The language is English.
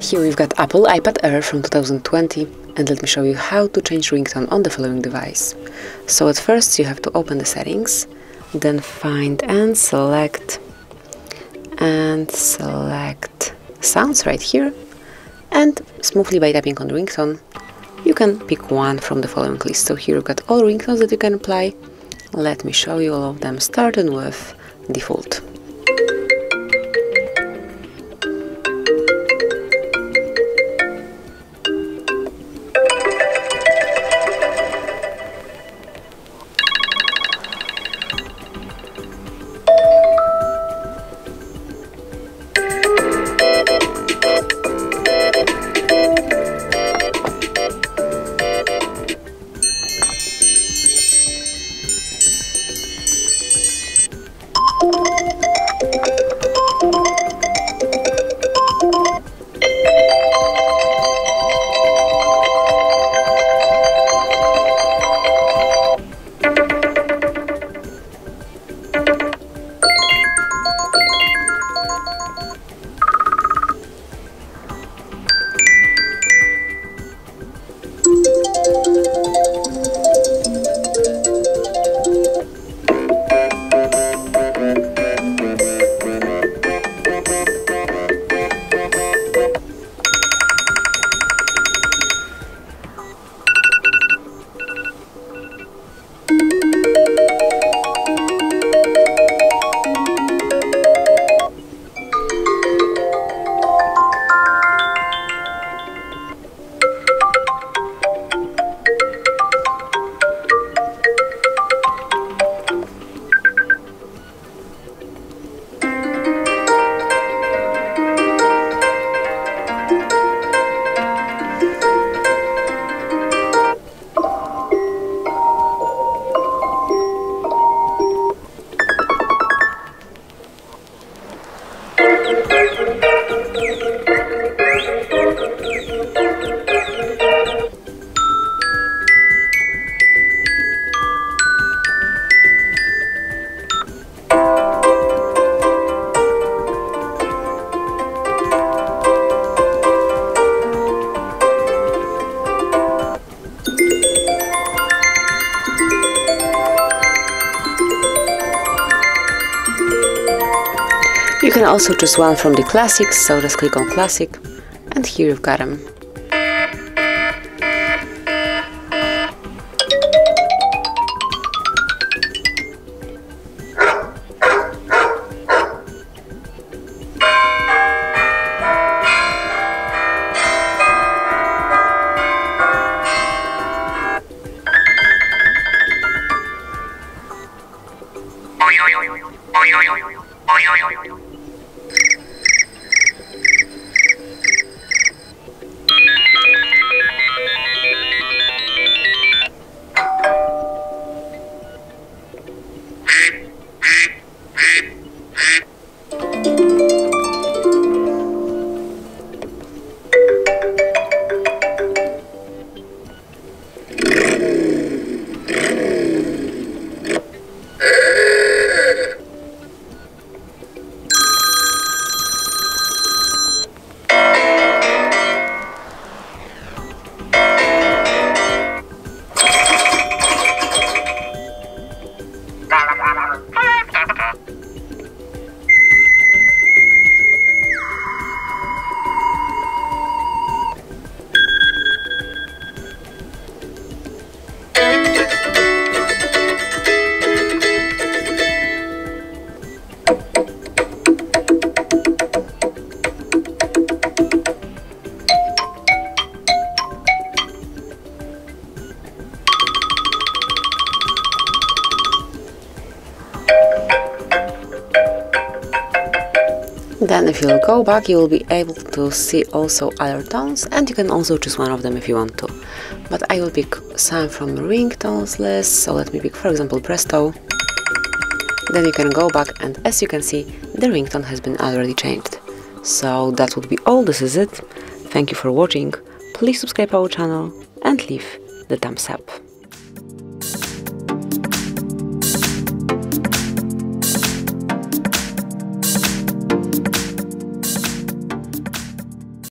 Here we've got Apple iPad Air from 2020, and let me show you how to change ringtone on the following device. So at first you have to open the settings, then find and select sounds right here, and smoothly by tapping on ringtone you can pick one from the following list. So here you've got all ringtones that you can apply. Let me show you all of them, starting with default. You can also choose one from the classics, so just click on classic, and here you've got them. Then if you'll go back, you will be able to see also other tones, and you can also choose one of them if you want to. But I will pick some from ringtones list, so let me pick for example Presto. Then you can go back, and as you can see, the ringtone has been already changed. So that would be all, this is it. Thank you for watching, please subscribe our channel and leave the thumbs up.